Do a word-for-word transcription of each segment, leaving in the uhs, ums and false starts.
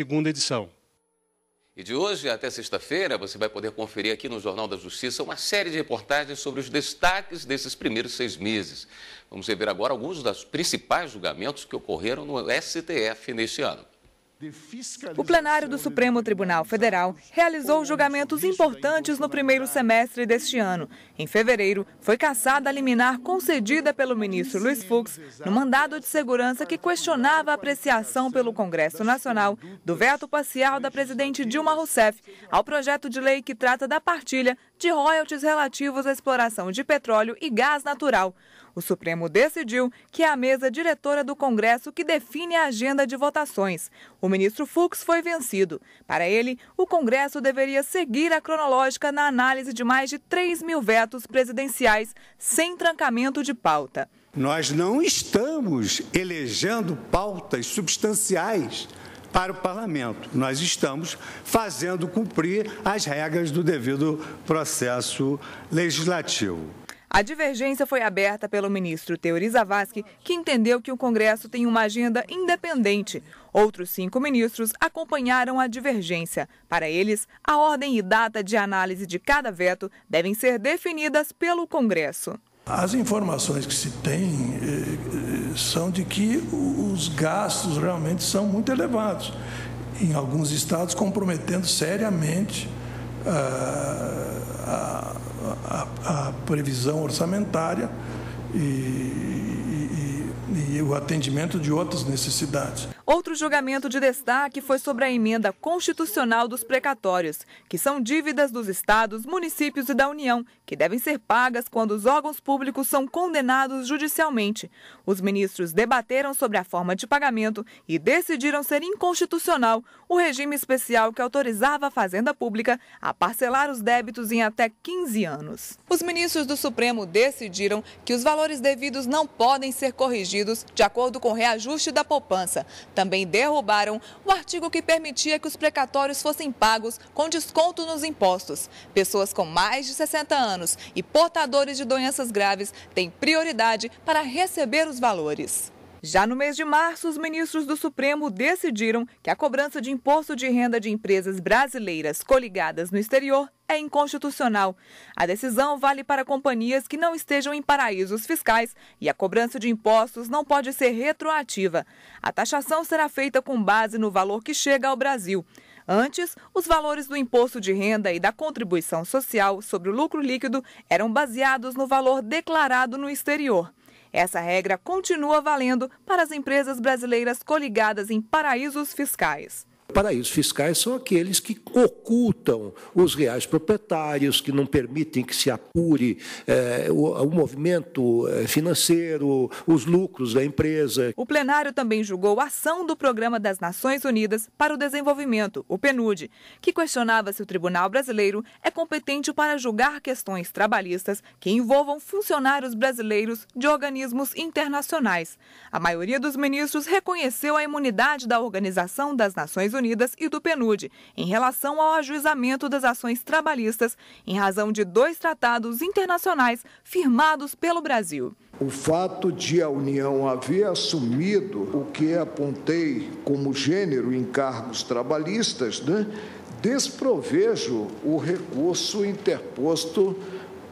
segunda edição. E de hoje até sexta-feira, você vai poder conferir aqui no Jornal da Justiça uma série de reportagens sobre os destaques desses primeiros seis meses. Vamos rever agora alguns dos principais julgamentos que ocorreram no S T F neste ano. O plenário do Supremo Tribunal Federal realizou julgamentos importantes no primeiro semestre deste ano. Em fevereiro, foi cassada a liminar concedida pelo ministro Luiz Fux no mandado de segurança que questionava a apreciação pelo Congresso Nacional do veto parcial da presidente Dilma Rousseff ao projeto de lei que trata da partilha de royalties relativos à exploração de petróleo e gás natural. O Supremo decidiu que é a mesa diretora do Congresso que define a agenda de votações. O ministro Fux foi vencido. Para ele, o Congresso deveria seguir a cronológica na análise de mais de três mil vetos presidenciais, sem trancamento de pauta. Nós não estamos elegendo pautas substanciais para o parlamento. Nós estamos fazendo cumprir as regras do devido processo legislativo. A divergência foi aberta pelo ministro Teori Zavascki, que entendeu que o Congresso tem uma agenda independente. Outros cinco ministros acompanharam a divergência. Para eles, a ordem e data de análise de cada veto devem ser definidas pelo Congresso. As informações que se tem são de que os gastos realmente são muito elevados, em alguns estados comprometendo seriamente a... a A, a previsão orçamentária e, e, e, e o atendimento de outras necessidades. Outro julgamento de destaque foi sobre a emenda constitucional dos precatórios, que são dívidas dos estados, municípios e da União, que devem ser pagas quando os órgãos públicos são condenados judicialmente. Os ministros debateram sobre a forma de pagamento e decidiram ser inconstitucional o regime especial que autorizava a Fazenda Pública a parcelar os débitos em até quinze anos. Os ministros do Supremo decidiram que os valores devidos não podem ser corrigidos de acordo com o reajuste da poupança. Também derrubaram o artigo que permitia que os precatórios fossem pagos com desconto nos impostos. Pessoas com mais de sessenta anos e portadores de doenças graves têm prioridade para receber os valores. Já no mês de março, os ministros do Supremo decidiram que a cobrança de imposto de renda de empresas brasileiras coligadas no exterior é inconstitucional. A decisão vale para companhias que não estejam em paraísos fiscais e a cobrança de impostos não pode ser retroativa. A taxação será feita com base no valor que chega ao Brasil. Antes, os valores do imposto de renda e da contribuição social sobre o lucro líquido eram baseados no valor declarado no exterior. Essa regra continua valendo para as empresas brasileiras coligadas em paraísos fiscais. Paraísos fiscais são aqueles que ocultam os reais proprietários, que não permitem que se apure é, o, o movimento financeiro, os lucros da empresa. O plenário também julgou a ação do Programa das Nações Unidas para o Desenvolvimento, o PNUD, que questionava se o Tribunal Brasileiro é competente para julgar questões trabalhistas que envolvam funcionários brasileiros de organismos internacionais. A maioria dos ministros reconheceu a imunidade da Organização das Nações Unidas Unidas e do PNUD, em relação ao ajuizamento das ações trabalhistas, em razão de dois tratados internacionais firmados pelo Brasil. O fato de a União haver assumido o que apontei como gênero em cargos trabalhistas, né, desprovejo o recurso interposto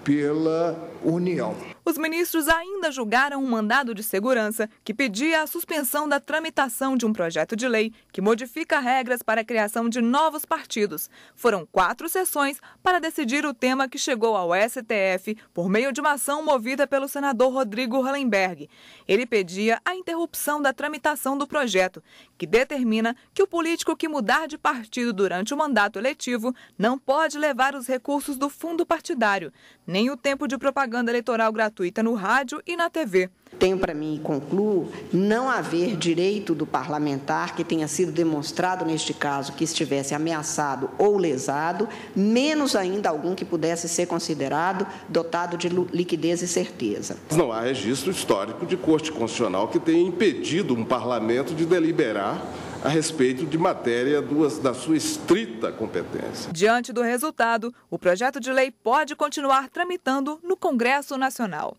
pela União. Os ministros ainda julgaram um mandado de segurança que pedia a suspensão da tramitação de um projeto de lei que modifica regras para a criação de novos partidos. Foram quatro sessões para decidir o tema que chegou ao S T F por meio de uma ação movida pelo senador Rodrigo Hallenberg. Ele pedia a interrupção da tramitação do projeto, que determina que o político que mudar de partido durante o mandato eletivo não pode levar os recursos do fundo partidário, nem o tempo de propaganda eleitoral gratuita no rádio e na T V. Tenho para mim, e concluo, não haver direito do parlamentar que tenha sido demonstrado neste caso que estivesse ameaçado ou lesado, menos ainda algum que pudesse ser considerado dotado de liquidez e certeza. Não há registro histórico de Corte Constitucional que tenha impedido um parlamento de deliberar a respeito de matéria da sua estrita competência. Diante do resultado, o projeto de lei pode continuar tramitando no Congresso Nacional.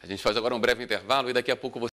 A gente faz agora um breve intervalo e daqui a pouco você...